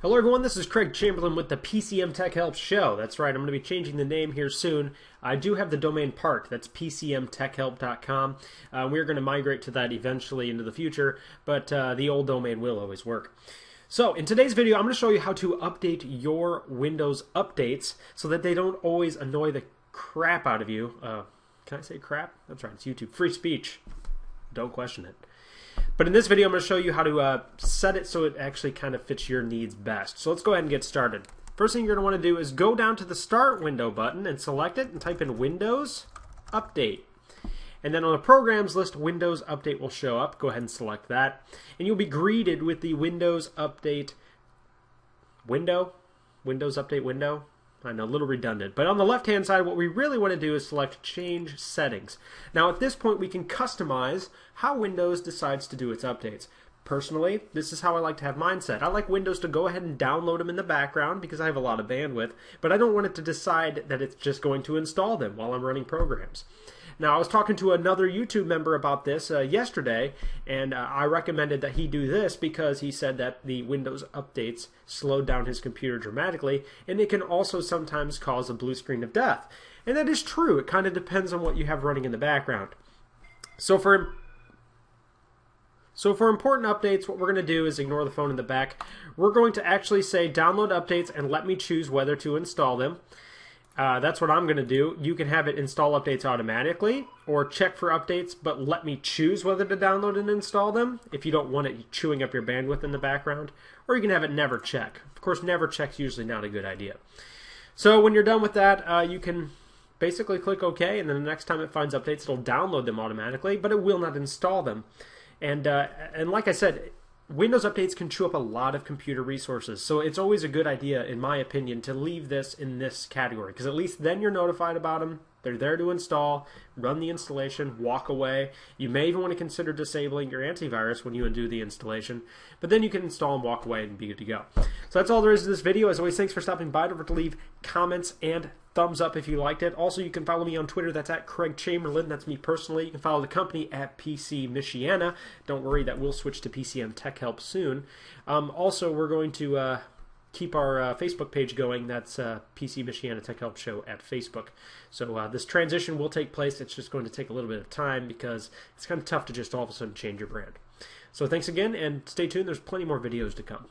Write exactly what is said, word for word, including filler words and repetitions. Hello everyone, this is Craig Chamberlain with the P C M Tech Help Show. That's right, I'm going to be changing the name here soon. I do have the domain parked. That's P C M Tech Help dot com. Uh, we're going to migrate to that eventually into the future, but uh, the old domain will always work. So in today's video, I'm going to show you how to update your Windows updates so that they don't always annoy the crap out of you. Uh, can I say crap? That's right, it's YouTube. Free speech. Don't question it. But in this video, I'm going to show you how to uh, set it so it actually kind of fits your needs best. So let's go ahead and get started. First thing you're going to want to do is go down to the Start Window button and select it and type in Windows Update. And then on the Programs list, Windows Update will show up. Go ahead and select that. And you'll be greeted with the Windows Update window. Windows Update window. I know, a little redundant. But on the left-hand side, what we really want to do is select Change Settings. Now, at this point, we can customize how Windows decides to do its updates. Personally, this is how I like to have mine set. I like Windows to go ahead and download them in the background because I have a lot of bandwidth, but I don't want it to decide that it's just going to install them while I'm running programs. Now, I was talking to another YouTube member about this uh, yesterday, and uh, I recommended that he do this because he said that the Windows updates slowed down his computer dramatically, and it can also sometimes cause a blue screen of death. And that is true. It kind of depends on what you have running in the background. So for So for important updates, what we're going to do is ignore the phone in the back. We're going to actually say download updates and let me choose whether to install them. Uh, that's what I'm going to do. You can have it install updates automatically or check for updates, but let me choose whether to download and install them if you don't want it chewing up your bandwidth in the background. Or you can have it never check. Of course, never check is usually not a good idea. So when you're done with that, uh, you can basically click OK, and then the next time it finds updates, it'll download them automatically, but it will not install them. And, uh, and like I said, Windows updates can chew up a lot of computer resources, so it's always a good idea, in my opinion, to leave this in this category, because at least then you're notified about them, they're there to install, run the installation, walk away. You may even want to consider disabling your antivirus when you undo the installation, but then you can install and walk away and be good to go. So that's all there is to this video. As always, thanks for stopping by. Don't forget to leave comments and thumbs up if you liked it. Also, you can follow me on Twitter. That's at Craig Chamberlain. That's me personally. You can follow the company at P C Michiana. Don't worry, that will switch to P C M Tech Help soon. Um, also, we're going to uh, keep our uh, Facebook page going. That's uh, P C Michiana Tech Help Show at Facebook. So uh, this transition will take place. It's just going to take a little bit of time because it's kind of tough to just all of a sudden change your brand. So thanks again, and stay tuned. There's plenty more videos to come.